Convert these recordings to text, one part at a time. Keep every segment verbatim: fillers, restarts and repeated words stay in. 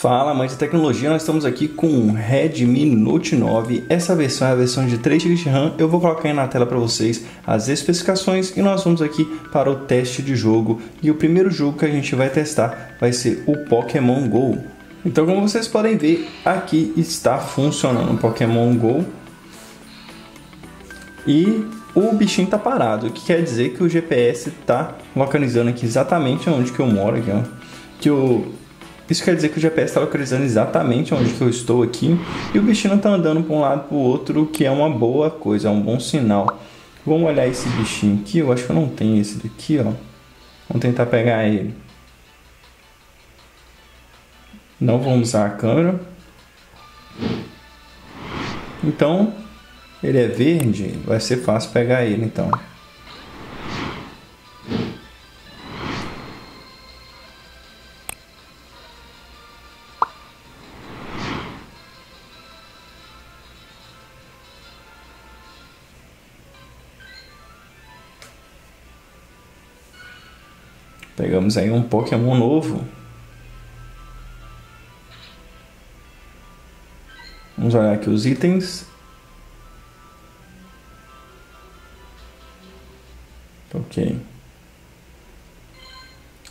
Fala, amantes de tecnologia, nós estamos aqui com o Redmi Note nove. Essa versão é a versão de três gigas de RAM. Eu vou colocar aí na tela para vocês as especificações e nós vamos aqui para o teste de jogo. E o primeiro jogo que a gente vai testar vai ser o Pokémon GO. Então, como vocês podem ver, aqui está funcionando o Pokémon GO. E o bichinho tá parado, o que quer dizer que o G P S tá localizando aqui exatamente onde que eu moro aqui, ó. Que o... Isso quer dizer que o G P S está localizando exatamente onde que eu estou aqui e o bichinho está andando para um lado para o outro, que é uma boa coisa, é um bom sinal. Vamos olhar esse bichinho aqui, eu acho que eu não tenho esse daqui, ó. Vamos tentar pegar ele. Não vamos usar a câmera. Então, ele é verde, vai ser fácil pegar ele então. Pegamos aí um Pokémon novo. Vamos olhar aqui os itens. Ok.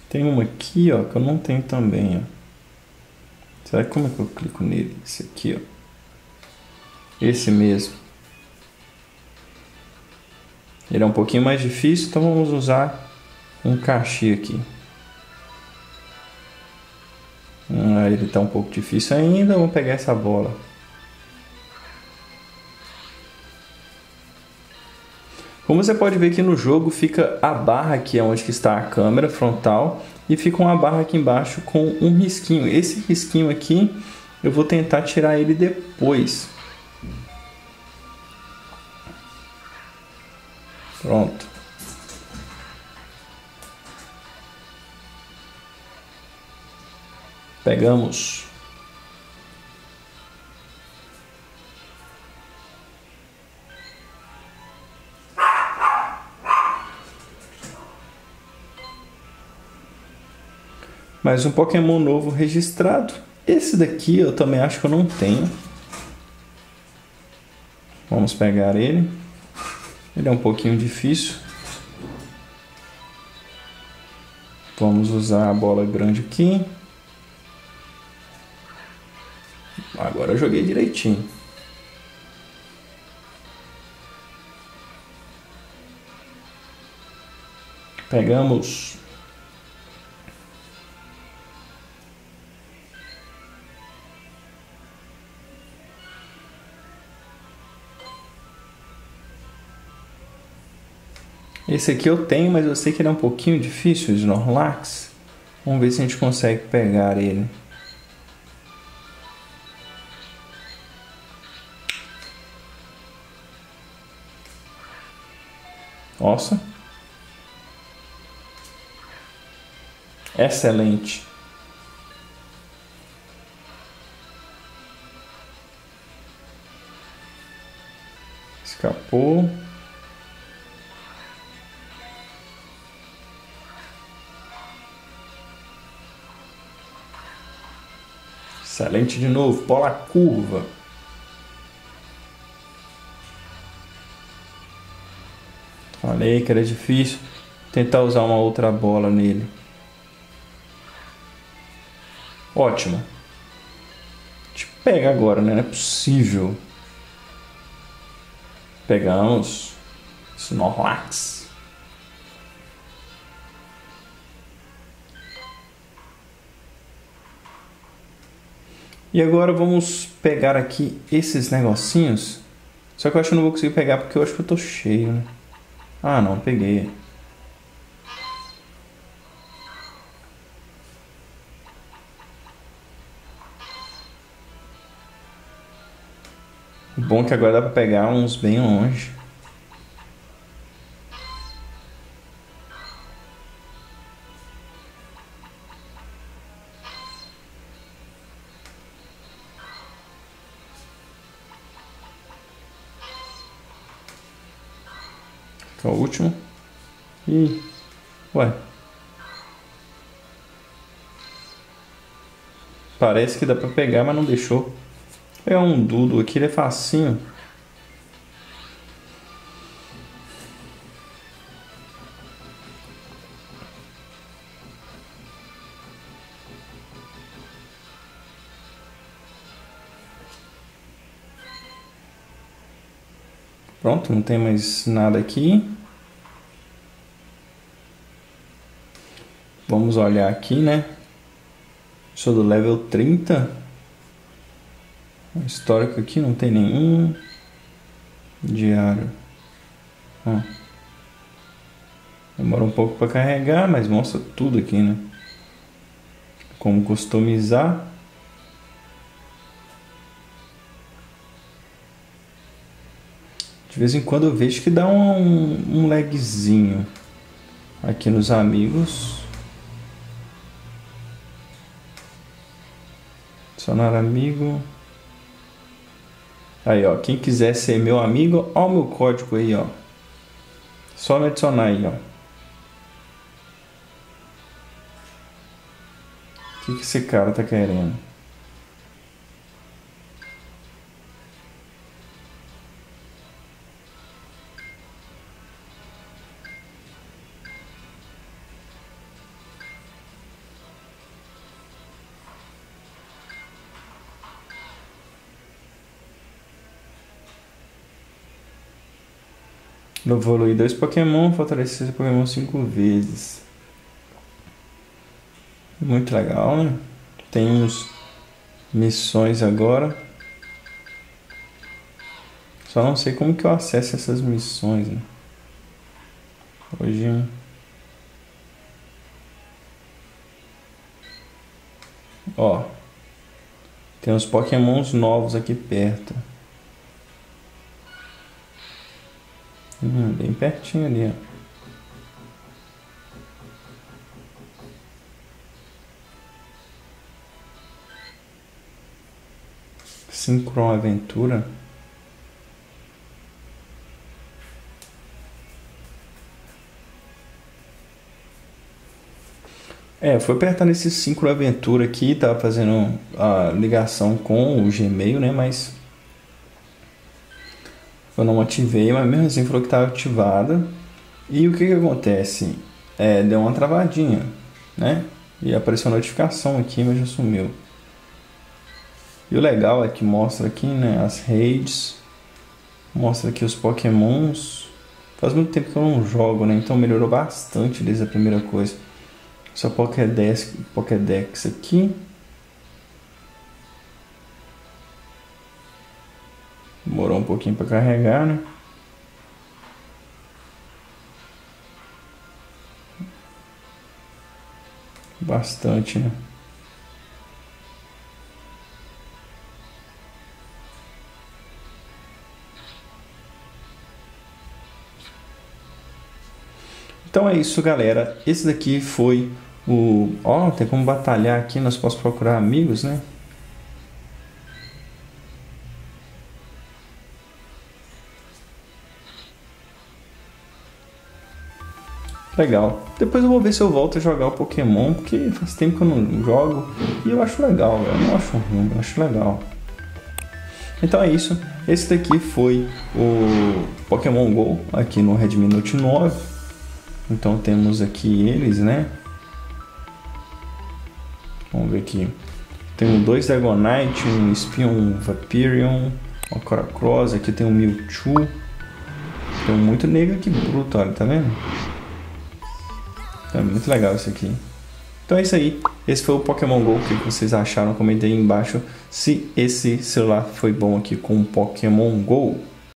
Tem uma aqui, ó, que eu não tenho também, ó. Será que como é que eu clico nele? Esse aqui, ó. Esse mesmo. Ele é um pouquinho mais difícil, então vamos usar um cachê aqui. Ah, ele tá um pouco difícil ainda. Vamos pegar essa bola. Como você pode ver aqui no jogo, fica a barra aqui onde que está a câmera frontal e fica uma barra aqui embaixo com um risquinho. Esse risquinho aqui eu vou tentar tirar ele depois. Pronto. Pegamos. Mais um Pokémon novo registrado. Esse daqui eu também acho que eu não tenho. Vamos pegar ele. Ele é um pouquinho difícil. Vamos usar a bola grande aqui. Agora eu joguei direitinho. Pegamos. Esse aqui eu tenho, mas eu sei que ele é um pouquinho difícil, o Snorlax. Vamos ver se a gente consegue pegar ele. Nossa. Excelente. Escapou. Excelente de novo. Bola curva. Falei que era difícil. Tentar usar uma outra bola nele. Ótimo. Te pega agora, né? Não é possível. Pegamos. Snorlax. E agora vamos pegar aqui esses negocinhos. Só que eu acho que eu não vou conseguir pegar porque eu acho que eu tô cheio, né? Ah, não, peguei. O bom é que agora dá pra pegar uns bem longe. Que é o último. E... Ué. Parece que dá pra pegar, mas não deixou. Vou pegar um Dudu aqui, ele é facinho. Pronto, não tem mais nada aqui. Vamos olhar aqui, né? Sou do level trinta. Histórico aqui, não tem nenhum. Diário. Ó. Demora um pouco para carregar, mas mostra tudo aqui, né? Como customizar. De vez em quando eu vejo que dá um, um lagzinho aqui nos amigos. Adicionar amigo. Aí, ó, quem quiser ser meu amigo, ó o meu código aí, ó. Só me adicionar aí, ó. O que que esse cara tá querendo? Evoluir dois Pokémon, fortalecer Pokémon cinco vezes. Muito legal, né? Temos missões agora. Só não sei como que eu acesso essas missões, né? Hoje... Ó. Tem uns Pokémons novos aqui perto. Hum, bem pertinho ali, ó. Sincron Aventura. É, foi apertando esse Sincron Aventura aqui, tava fazendo a ligação com o Gmail, né, mas... eu não ativei, mas mesmo assim falou que estava ativada. E o que que acontece? É, deu uma travadinha, né? E apareceu a notificação aqui, mas já sumiu. E o legal é que mostra aqui, né, as redes. Mostra aqui os Pokémons. Faz muito tempo que eu não jogo, né? Então melhorou bastante desde a primeira coisa. Essa Pokédex, Pokédex aqui. Demorou um pouquinho para carregar, né? Bastante, né? Então é isso, galera. Esse daqui foi o... Ó, tem como batalhar aqui. Nós podemos procurar amigos, né? Legal. Depois eu vou ver se eu volto a jogar o Pokémon, porque faz tempo que eu não jogo e eu acho legal, eu não acho ruim, eu acho legal. Então é isso. Esse daqui foi o Pokémon GO aqui no Redmi Note nove. Então temos aqui eles, né? Vamos ver aqui. Tem dois Dragonite, um Spion, um Vaporeon, uma Coracross, aqui tem um Mewtwo. Tem um muito negro aqui, bruto, olha, tá vendo? É muito legal isso aqui. Então é isso aí. Esse foi o Pokémon GO. O que vocês acharam? Comentem aí embaixo se esse celular foi bom aqui com o Pokémon GO.